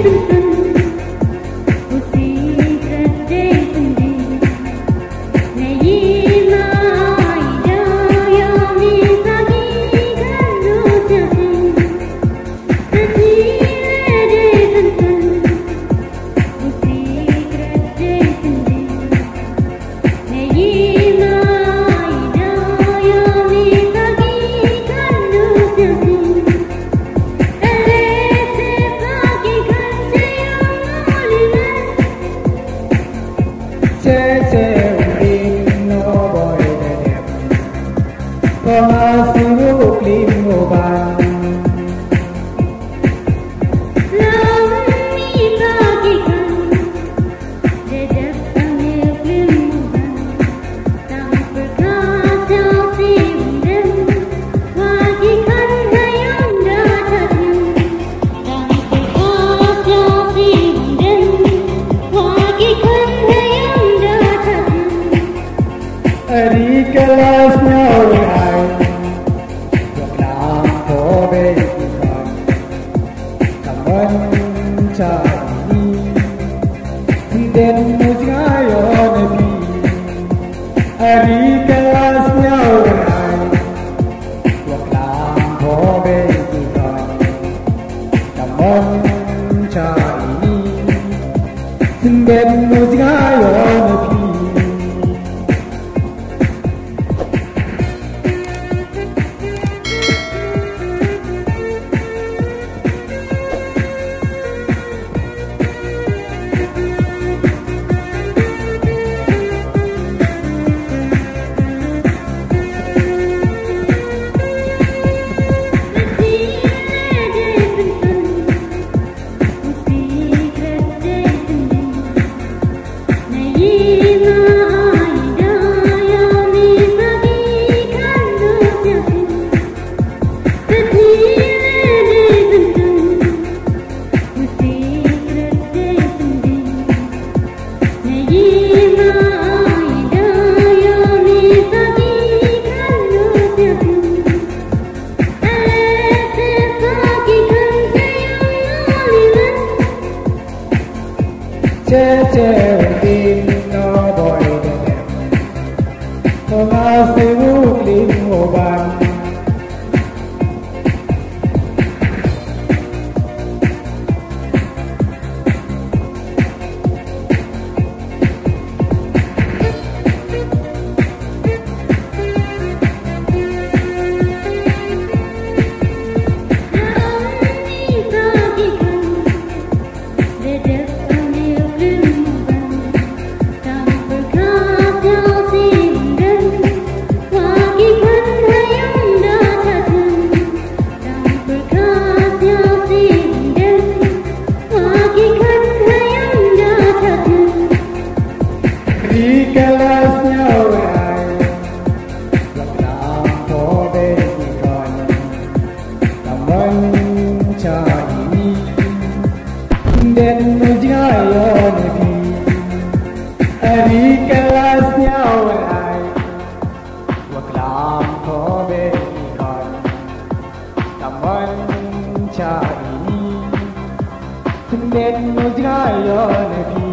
Nên mưa rơi